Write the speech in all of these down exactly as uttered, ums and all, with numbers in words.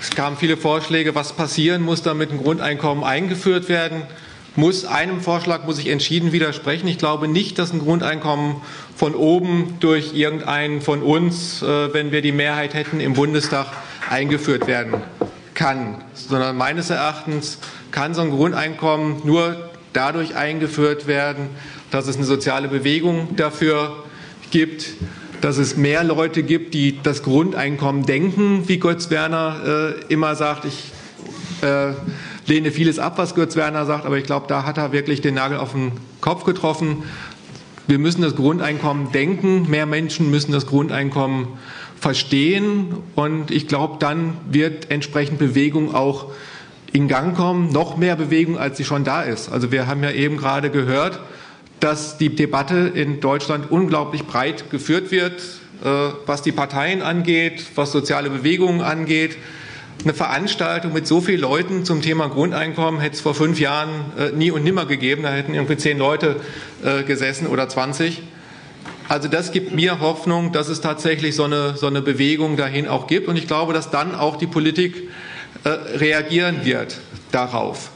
Es kamen viele Vorschläge, was passieren muss, damit ein Grundeinkommen eingeführt werden muss. Einem Vorschlag muss ich entschieden widersprechen. Ich glaube nicht, dass ein Grundeinkommen von oben durch irgendeinen von uns, wenn wir die Mehrheit hätten, im Bundestag eingeführt werden kann. Sondern meines Erachtens kann so ein Grundeinkommen nur dadurch eingeführt werden, dass es eine soziale Bewegung dafür gibt, dass es mehr Leute gibt, die das Grundeinkommen denken, wie Götz Werner äh, immer sagt. Ich äh, lehne vieles ab, was Götz Werner sagt, aber ich glaube, da hat er wirklich den Nagel auf den Kopf getroffen. Wir müssen das Grundeinkommen denken, mehr Menschen müssen das Grundeinkommen verstehen, und ich glaube, dann wird entsprechend Bewegung auch in Gang kommen, noch mehr Bewegung, als sie schon da ist. Also wir haben ja eben gerade gehört, dass die Debatte in Deutschland unglaublich breit geführt wird, was die Parteien angeht, was soziale Bewegungen angeht. Eine Veranstaltung mit so vielen Leuten zum Thema Grundeinkommen hätte es vor fünf Jahren nie und nimmer gegeben. Da hätten irgendwie zehn Leute gesessen oder zwanzig. Also das gibt mir Hoffnung, dass es tatsächlich so eine, so eine Bewegung dahin auch gibt. Und ich glaube, dass dann auch die Politik reagieren wird darauf.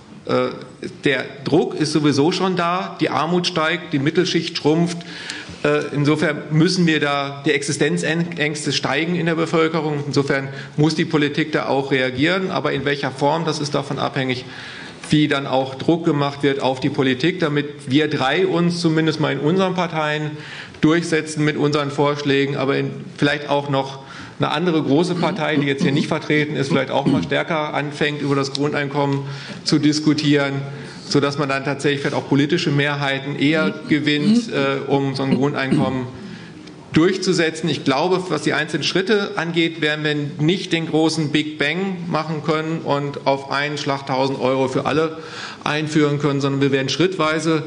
Der Druck ist sowieso schon da, die Armut steigt, die Mittelschicht schrumpft. Insofern müssen wir da, die Existenzängste steigen in der Bevölkerung. Insofern muss die Politik da auch reagieren. Aber in welcher Form, das ist davon abhängig, wie dann auch Druck gemacht wird auf die Politik, damit wir drei uns zumindest mal in unseren Parteien durchsetzen mit unseren Vorschlägen, aber in, vielleicht auch noch eine andere große Partei, die jetzt hier nicht vertreten ist, vielleicht auch mal stärker anfängt, über das Grundeinkommen zu diskutieren, sodass man dann tatsächlich vielleicht auch politische Mehrheiten eher gewinnt, äh, um so ein Grundeinkommen durchzusetzen. Ich glaube, was die einzelnen Schritte angeht, werden wir nicht den großen Big Bang machen können und auf einen Schlag tausend Euro für alle einführen können, sondern wir werden schrittweise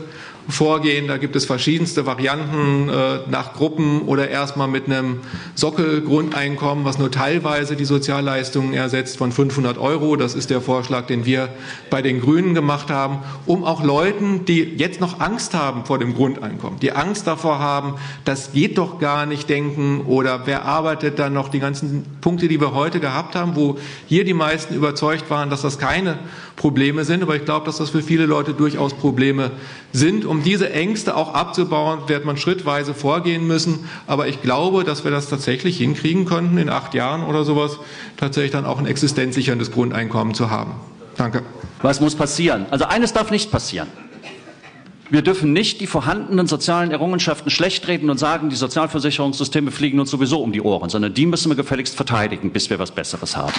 vorgehen. Da gibt es verschiedenste Varianten äh, nach Gruppen oder erstmal mit einem Sockelgrundeinkommen, was nur teilweise die Sozialleistungen ersetzt, von fünfhundert Euro. Das ist der Vorschlag, den wir bei den Grünen gemacht haben, um auch Leuten, die jetzt noch Angst haben vor dem Grundeinkommen, die Angst davor haben, das geht doch gar nicht denken oder wer arbeitet dann noch, die ganzen Punkte, die wir heute gehabt haben, wo hier die meisten überzeugt waren, dass das keine Probleme sind. Aber ich glaube, dass das für viele Leute durchaus Probleme sind. Um Um diese Ängste auch abzubauen, wird man schrittweise vorgehen müssen. Aber ich glaube, dass wir das tatsächlich hinkriegen könnten, in acht Jahren oder sowas, tatsächlich dann auch ein existenzsicherndes Grundeinkommen zu haben. Danke. Was muss passieren? Also eines darf nicht passieren. Wir dürfen nicht die vorhandenen sozialen Errungenschaften schlechtreden und sagen, die Sozialversicherungssysteme fliegen uns sowieso um die Ohren, sondern die müssen wir gefälligst verteidigen, bis wir was Besseres haben.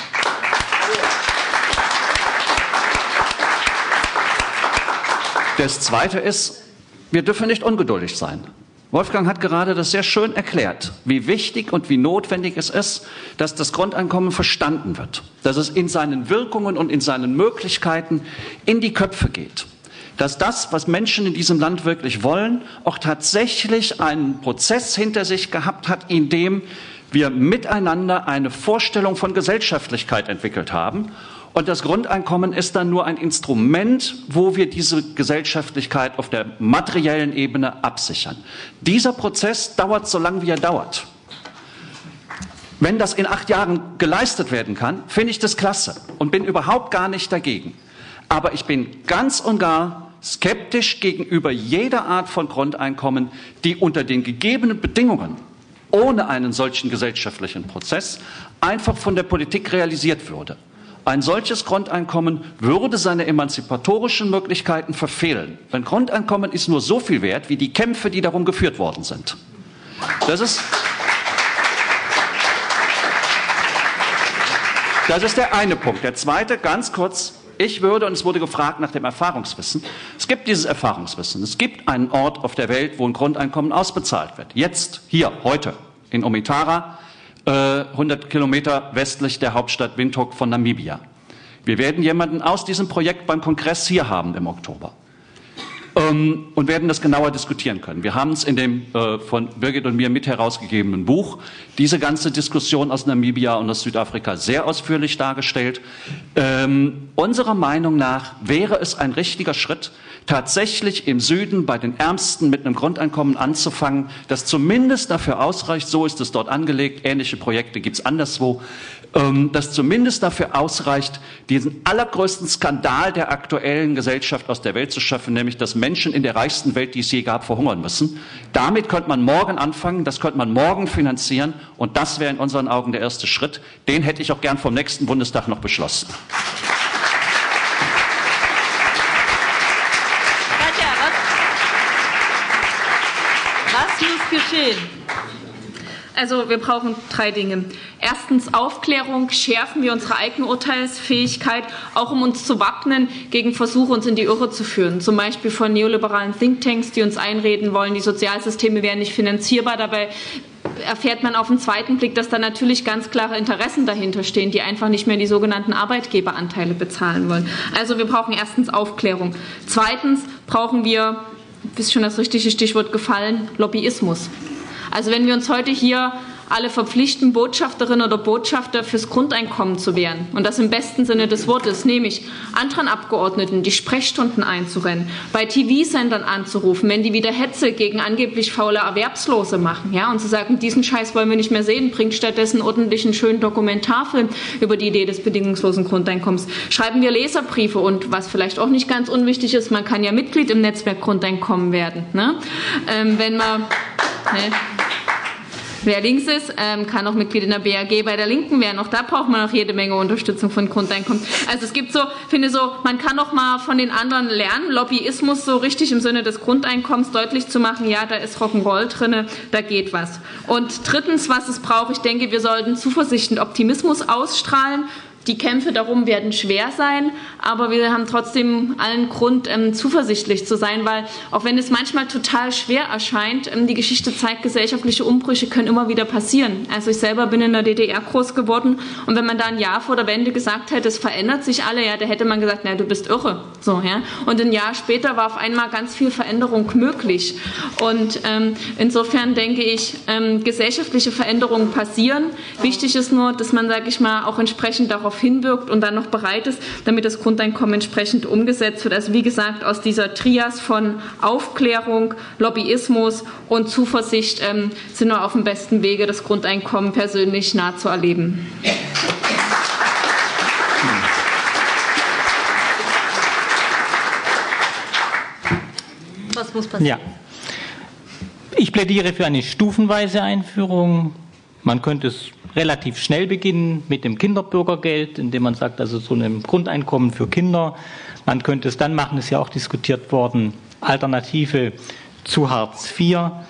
Das Zweite ist, wir dürfen nicht ungeduldig sein. Wolfgang hat gerade das sehr schön erklärt, wie wichtig und wie notwendig es ist, dass das Grundeinkommen verstanden wird, dass es in seinen Wirkungen und in seinen Möglichkeiten in die Köpfe geht, dass das, was Menschen in diesem Land wirklich wollen, auch tatsächlich einen Prozess hinter sich gehabt hat, in dem wir miteinander eine Vorstellung von Gesellschaftlichkeit entwickelt haben. Und das Grundeinkommen ist dann nur ein Instrument, wo wir diese Gesellschaftlichkeit auf der materiellen Ebene absichern. Dieser Prozess dauert so lange, wie er dauert. Wenn das in acht Jahren geleistet werden kann, finde ich das klasse und bin überhaupt gar nicht dagegen. Aber ich bin ganz und gar skeptisch gegenüber jeder Art von Grundeinkommen, die unter den gegebenen Bedingungen ohne einen solchen gesellschaftlichen Prozess einfach von der Politik realisiert würde. Ein solches Grundeinkommen würde seine emanzipatorischen Möglichkeiten verfehlen. Ein Grundeinkommen ist nur so viel wert, wie die Kämpfe, die darum geführt worden sind. Das ist, das ist der eine Punkt. Der zweite, ganz kurz, ich würde, und es wurde gefragt nach dem Erfahrungswissen, es gibt dieses Erfahrungswissen. Es gibt einen Ort auf der Welt, wo ein Grundeinkommen ausbezahlt wird. Jetzt, hier, heute, in Omitara, hundert Kilometer westlich der Hauptstadt Windhoek von Namibia. Wir werden jemanden aus diesem Projekt beim Kongress hier haben im Oktober ähm, und werden das genauer diskutieren können. Wir haben es in dem äh, von Birgit und mir mit herausgegebenen Buch, diese ganze Diskussion aus Namibia und aus Südafrika, sehr ausführlich dargestellt. Ähm, unserer Meinung nach wäre es ein richtiger Schritt, tatsächlich im Süden bei den Ärmsten mit einem Grundeinkommen anzufangen, das zumindest dafür ausreicht, so ist es dort angelegt, ähnliche Projekte gibt es anderswo, das zumindest dafür ausreicht, diesen allergrößten Skandal der aktuellen Gesellschaft aus der Welt zu schaffen, nämlich dass Menschen in der reichsten Welt, die es je gab, verhungern müssen. Damit könnte man morgen anfangen, das könnte man morgen finanzieren und das wäre in unseren Augen der erste Schritt. Den hätte ich auch gern vom nächsten Bundestag noch beschlossen. Was muss geschehen? Also wir brauchen drei Dinge. Erstens Aufklärung, schärfen wir unsere eigene Urteilsfähigkeit, auch um uns zu wappnen gegen Versuche, uns in die Irre zu führen. Zum Beispiel von neoliberalen Thinktanks, die uns einreden wollen, die Sozialsysteme wären nicht finanzierbar. Dabei erfährt man auf den zweiten Blick, dass da natürlich ganz klare Interessen dahinter stehen, die einfach nicht mehr die sogenannten Arbeitgeberanteile bezahlen wollen. Also wir brauchen erstens Aufklärung. Zweitens brauchen wir, ist schon das richtige Stichwort gefallen, Lobbyismus. Also wenn wir uns heute hier alle verpflichten, Botschafterinnen oder Botschafter fürs Grundeinkommen zu werden, und das im besten Sinne des Wortes, nämlich anderen Abgeordneten die Sprechstunden einzurennen, bei T V-Sendern anzurufen, wenn die wieder Hetze gegen angeblich faule Erwerbslose machen, ja, und zu sagen, diesen Scheiß wollen wir nicht mehr sehen, bringt stattdessen ordentlich einen schönen Dokumentarfilm über die Idee des bedingungslosen Grundeinkommens. Schreiben wir Leserbriefe und, was vielleicht auch nicht ganz unwichtig ist, man kann ja Mitglied im Netzwerk Grundeinkommen werden, ne? Ähm, wenn man... Ne? Wer links ist, kann auch Mitglied in der B A G bei der Linken werden. Auch da braucht man noch jede Menge Unterstützung von Grundeinkommen. Also es gibt so, finde so, man kann noch mal von den anderen lernen, Lobbyismus so richtig im Sinne des Grundeinkommens deutlich zu machen, ja, da ist Rock'n'Roll drin, da geht was. Und drittens, was es braucht, ich denke, wir sollten Zuversicht und Optimismus ausstrahlen. Die Kämpfe darum werden schwer sein, aber wir haben trotzdem allen Grund, ähm, zuversichtlich zu sein, weil auch wenn es manchmal total schwer erscheint, ähm, die Geschichte zeigt, gesellschaftliche Umbrüche können immer wieder passieren. Also ich selber bin in der D D R groß geworden und wenn man da ein Jahr vor der Wende gesagt hätte, es verändert sich alle, ja, da hätte man gesagt, na, du bist irre. So, ja? Und ein Jahr später war auf einmal ganz viel Veränderung möglich. Und ähm, insofern denke ich, ähm, gesellschaftliche Veränderungen passieren. Wichtig ist nur, dass man, sage ich mal, auch entsprechend darauf hinwirkt und dann noch bereit ist, damit das Grundeinkommen entsprechend umgesetzt wird. Also wie gesagt, aus dieser Trias von Aufklärung, Lobbyismus und Zuversicht ähm, sind wir auf dem besten Wege, das Grundeinkommen persönlich nah zu erleben. Was muss passieren? Ja. Ich plädiere für eine stufenweise Einführung. Man könnte es relativ schnell beginnen mit dem Kinderbürgergeld, indem man sagt, also so einem Grundeinkommen für Kinder. Man könnte es dann machen, ist ja auch diskutiert worden, Alternative zu Hartz vier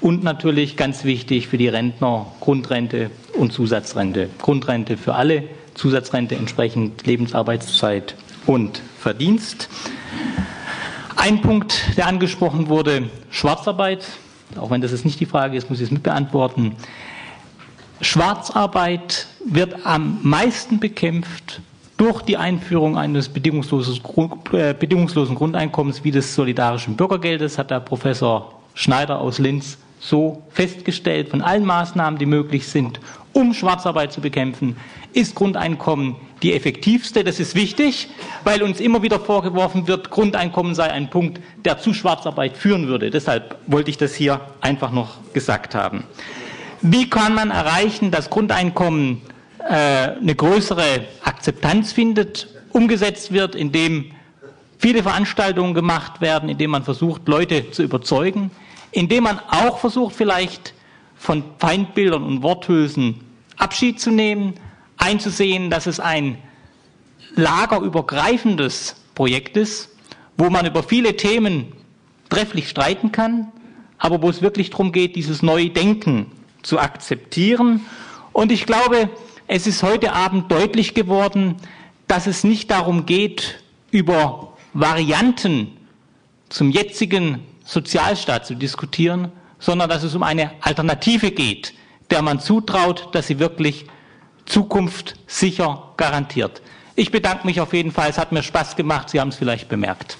und natürlich ganz wichtig für die Rentner Grundrente und Zusatzrente. Grundrente für alle, Zusatzrente entsprechend Lebensarbeitszeit und Verdienst. Ein Punkt, der angesprochen wurde, Schwarzarbeit, auch wenn das jetzt nicht die Frage ist, muss ich es mitbeantworten. Schwarzarbeit wird am meisten bekämpft durch die Einführung eines bedingungslosen Grundeinkommens wie des solidarischen Bürgergeldes, hat der Professor Schneider aus Linz so festgestellt. Von allen Maßnahmen, die möglich sind, um Schwarzarbeit zu bekämpfen, ist Grundeinkommen die effektivste. Das ist wichtig, weil uns immer wieder vorgeworfen wird, Grundeinkommen sei ein Punkt, der zu Schwarzarbeit führen würde. Deshalb wollte ich das hier einfach noch gesagt haben. Wie kann man erreichen, dass Grundeinkommen äh, eine größere Akzeptanz findet, umgesetzt wird, indem viele Veranstaltungen gemacht werden, indem man versucht, Leute zu überzeugen, indem man auch versucht, vielleicht von Feindbildern und Worthülsen Abschied zu nehmen, einzusehen, dass es ein lagerübergreifendes Projekt ist, wo man über viele Themen trefflich streiten kann, aber wo es wirklich darum geht, dieses neue Denken zu akzeptieren. Und ich glaube, es ist heute Abend deutlich geworden, dass es nicht darum geht, über Varianten zum jetzigen Sozialstaat zu diskutieren, sondern dass es um eine Alternative geht, der man zutraut, dass sie wirklich zukunftssicher garantiert. Ich bedanke mich auf jeden Fall. Es hat mir Spaß gemacht. Sie haben es vielleicht bemerkt.